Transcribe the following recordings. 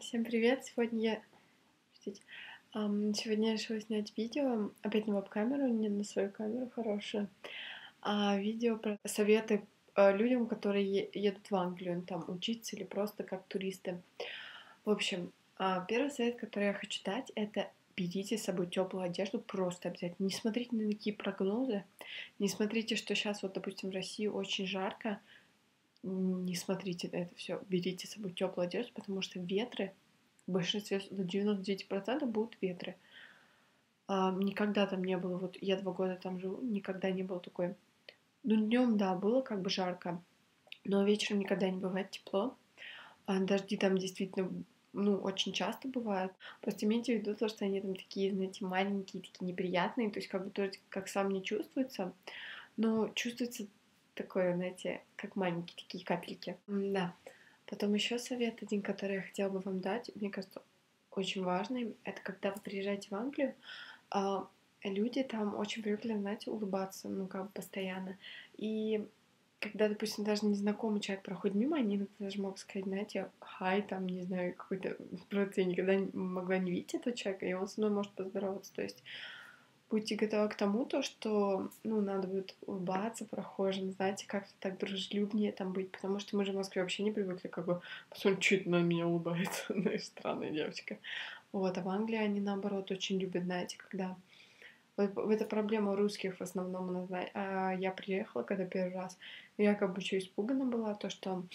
Всем привет! Сегодня я решила снять видео, опять не веб-камеру, не на свою камеру хорошую, а видео про советы людям, которые едут в Англию, там учиться или просто как туристы. В общем, первый совет, который я хочу дать, это берите с собой теплую одежду, просто обязательно. Не смотрите на такие прогнозы, не смотрите, что сейчас, вот, допустим, в России очень жарко, не смотрите на это все, берите с собой теплую одежду, потому что ветры, в большинстве, до 99% будут ветры. Никогда там не было, вот я 2 года там живу, никогда не было такой. Ну, днем, да, было как бы жарко, но вечером никогда не бывает тепло. Дожди там действительно, ну, очень часто бывают. Просто имейте в виду то, что они там такие, знаете, маленькие, такие неприятные, то есть как бы тоже как сам не чувствуется, но чувствуется такое, знаете, как маленькие такие капельки. Да. Потом еще совет один, который я хотела бы вам дать, мне кажется, очень важный, это когда вы приезжаете в Англию, люди там очень привыкли, знаете, улыбаться, ну, как бы постоянно. И когда, допустим, даже незнакомый человек проходит мимо, они даже могут сказать, знаете, хай, там, не знаю, какой-то... Просто я никогда не могла не видеть этого человека, и он со мной может поздороваться. То есть будьте готовы к тому, то, что, ну, надо будет улыбаться прохожим, знаете, как-то так дружелюбнее там быть, потому что мы же в Москве вообще не привыкли, как бы, посмотрите, чуть на меня улыбается, знаешь, странная девочка. Вот, а в Англии они, наоборот, очень любят, знаете, когда... Вот эта проблема русских в основном, я приехала, когда первый раз, я как бы еще испугана была, то, что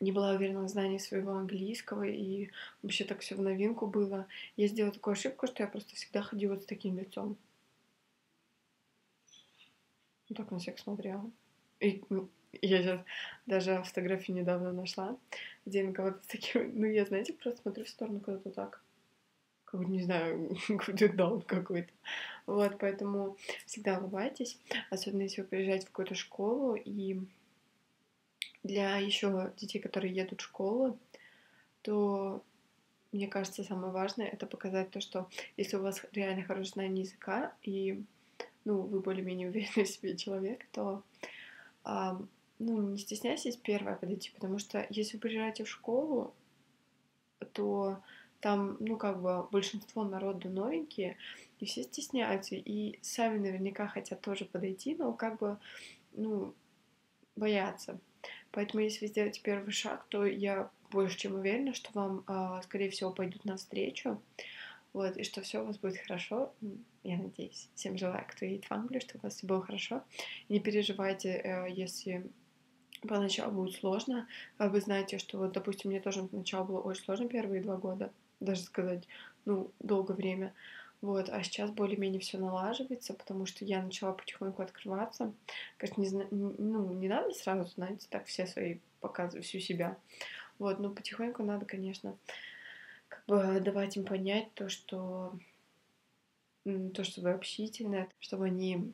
не была уверена в знании своего английского, и вообще так все в новинку было. Я сделала такую ошибку, что я просто всегда ходила с таким лицом. Вот так на всех смотрела. И, ну, я сейчас даже фотографию недавно нашла, где на кого-то с таким... Ну, я, знаете, просто смотрю в сторону куда-то так. Как бы, не знаю, какой-то даун какой-то. Вот, поэтому всегда улыбайтесь. Особенно, если вы приезжаете в какую-то школу, и... Для еще детей, которые едут в школу, то, мне кажется, самое важное это показать то, что если у вас реально хорошее знание языка, и, ну, вы более-менее уверенный в себе человек, то, ну, не стесняйтесь первое подойти, потому что если вы приезжаете в школу, то там, ну, как бы большинство народу новенькие, и все стесняются, и сами наверняка хотят тоже подойти, но как бы, ну, боятся. Поэтому, если вы сделаете первый шаг, то я больше чем уверена, что вам, скорее всего, пойдут навстречу, вот, и что все у вас будет хорошо, я надеюсь. Всем желаю, кто едет в Англию, чтобы у вас все было хорошо. Не переживайте, если поначалу будет сложно. Вы знаете, что, вот, допустим, мне тоже поначалу было очень сложно первые 2 года, даже сказать, ну, долгое время. Вот, а сейчас более-менее все налаживается, потому что я начала потихоньку открываться. Конечно, не надо сразу, знаете, так все свои показывать, всю себя. Вот, но потихоньку надо, конечно, как бы давать им понять то, что вы общительны, чтобы они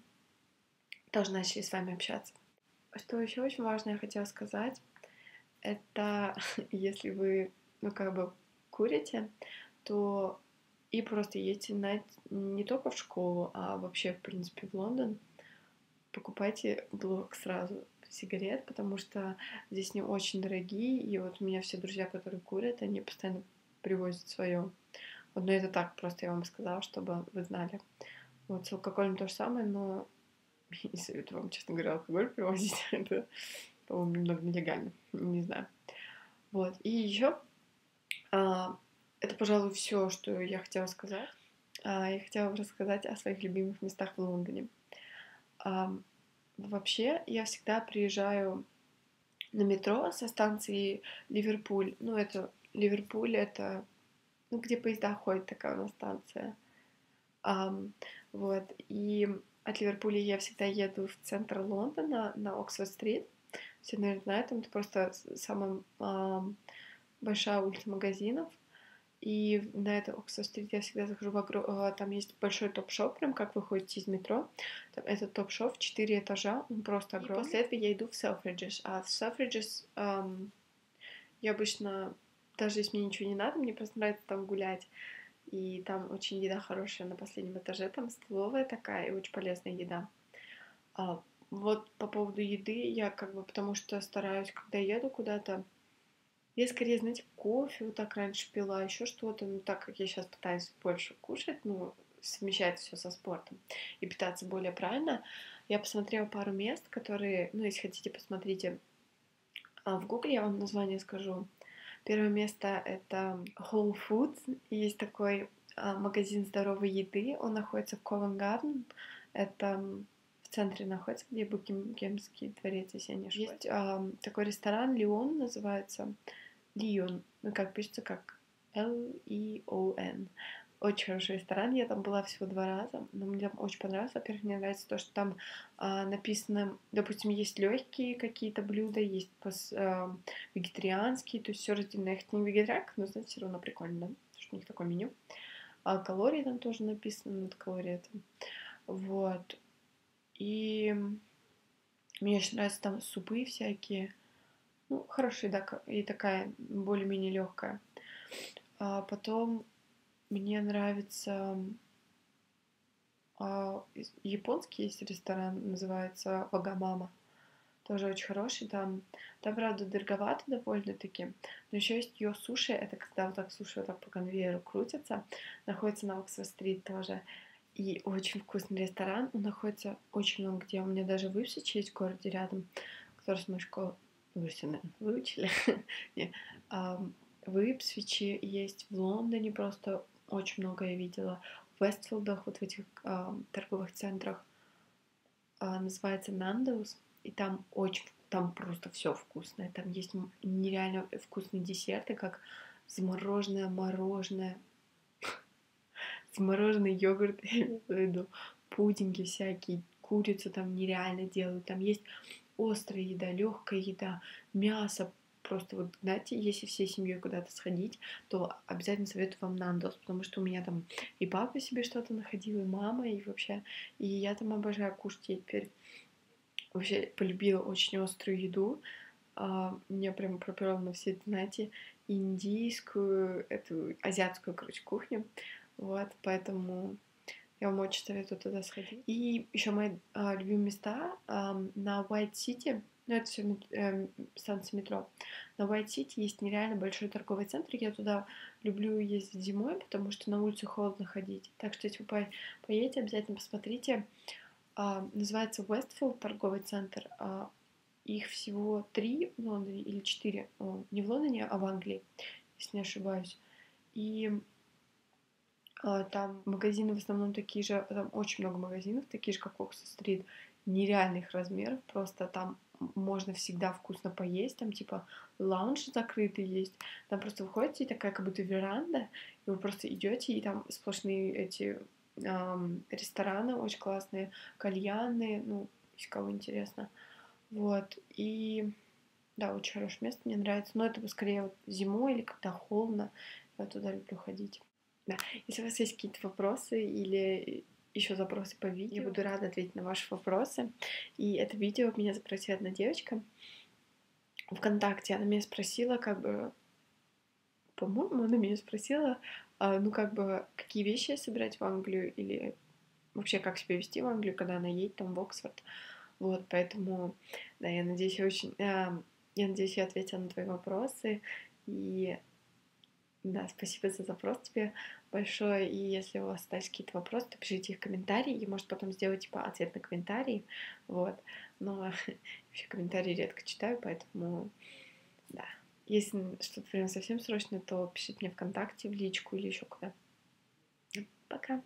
тоже начали с вами общаться. Что еще очень важно я хотела сказать, это если вы, ну, как бы курите, то... И просто едьте не только в школу, а вообще, в принципе, в Лондон. Покупайте блок сразу сигарет, потому что здесь не очень дорогие. И вот у меня все друзья, которые курят, они постоянно привозят свое. Вот, но это так, просто я вам сказала, чтобы вы знали. Вот, с алкоголем то же самое, но я не советую вам, честно говоря, алкоголь привозить. Это, по-моему, немного нелегально. Не знаю. Вот. И еще... Это, пожалуй, все, что я хотела сказать. Я хотела вам рассказать о своих любимых местах в Лондоне. Вообще, я всегда приезжаю на метро со станции Ливерпуль. Ну, это Ливерпуль, это, ну, где поезда ходят, такая у нас станция. Вот. И от Ливерпуля я всегда еду в центр Лондона, на Оксфорд-стрит. Все, наверное, знают, там это просто самая большая улица магазинов. И на это Оксфорд-стрит я всегда захожу вокруг. Там есть большой топ-шоп, прям как вы ходите из метро. Там этот топ-шоп, 4 этажа, он просто огромный. И после этого я иду в Selfridges. А в Selfridges я обычно, даже если мне ничего не надо, мне просто нравится там гулять. И там очень еда хорошая на последнем этаже, там столовая такая и очень полезная еда. Вот по поводу еды я как бы, потому что стараюсь, когда еду куда-то, Я скорее, знаете, кофе вот так раньше пила, еще что-то. Ну, так как я сейчас пытаюсь больше кушать, ну, совмещать все со спортом и питаться более правильно, я посмотрела пару мест, которые, ну, если хотите, посмотрите в Гугле, я вам название скажу. Первое место — это Whole Foods. Есть такой магазин здоровой еды, он находится в Ковент-Гарден. Это в центре находится, где Букингемский дворец, если я не ошибаюсь. Есть такой ресторан, Leon называется. Leon, ну как пишется, как L-E-O-N. Очень хороший ресторан, я там была всего 2 раза, но мне там очень понравилось. Во-первых, мне нравится то, что там написано, допустим, есть легкие какие-то блюда, есть вегетарианские, то есть все разделено. Я хоть не вегетарианка, но, знаете, все равно прикольно, да? Потому что у них такое меню. А калории там тоже написано, над калории там. Вот. И мне очень нравятся там супы всякие. Ну, хорошая еда и такая более-менее легкая. А потом мне нравится японский есть ресторан, называется Вагамама. Тоже очень хороший там. Там, правда, дороговато довольно-таки. Но еще есть Йо суши. Это когда вот так суши вот так по конвейеру крутятся. Находится на Оксфорд-стрит тоже. И очень вкусный ресторан. Он находится очень много где. У меня даже в Ипсвиче есть, в городе рядом, который с моей школы... Вы все, наверное, выучили. В Ипсвиче есть, в Лондоне просто очень много я видела. В Вестфилдах, вот в этих торговых центрах, называется Нандос. И там очень, там просто все вкусное. Там есть нереально вкусные десерты, как замороженное мороженое, замороженный йогурт, я имею в виду, пудинги всякие, курицу там нереально делают. Там есть острая еда, легкая еда, мясо. Просто вот, знаете, если всей семьей куда-то сходить, то обязательно советую вам Нандос, потому что у меня там и папа себе что-то находил, и мама, и вообще... И я там обожаю кушать. Я теперь вообще полюбила очень острую еду. Меня прям пропирало на все, знаете, индийскую, эту азиатскую, короче, кухню. Вот, поэтому я вам очень советую туда сходить. И еще мои любимые места на White City... Ну, это все станция метро. На White City есть нереально большой торговый центр. Я туда люблю ездить зимой, потому что на улицу холодно ходить. Так что, если вы поедете, обязательно посмотрите. Называется Westfield торговый центр. Их всего 3 в Лондоне или 4. Не в Лондоне, а в Англии, если не ошибаюсь. И там магазины в основном такие же. Там очень много магазинов, такие же, как Оксфорд-стрит. Нереальных размеров. Просто там можно всегда вкусно поесть, там типа лаунж закрытый есть, там просто выходите, и такая как будто веранда, и вы просто идете, и там сплошные эти рестораны очень классные, кальянные, ну, если кого интересно, вот, и да, очень хорошее место, мне нравится, но это скорее вот зимой или когда холодно, я туда люблю ходить. Да. Если у вас есть какие-то вопросы или еще запросы по видео, я буду рада ответить на ваши вопросы. И это видео меня запросила одна девочка ВКонтакте. Она меня спросила, как бы, по-моему, она меня спросила, ну, как бы, какие вещи собирать в Англию или вообще как себя вести в Англию, когда она едет там в Оксфорд. Вот, поэтому, да, я надеюсь, я ответила на твои вопросы. И да, спасибо за запрос тебе большое, и если у вас остались какие-то вопросы, то пишите их в комментарии, и может потом сделать типа ответ на комментарии, вот, но вообще комментарии редко читаю, поэтому, да, если что-то прям совсем срочно, то пишите мне ВКонтакте, в личку или еще куда. Пока!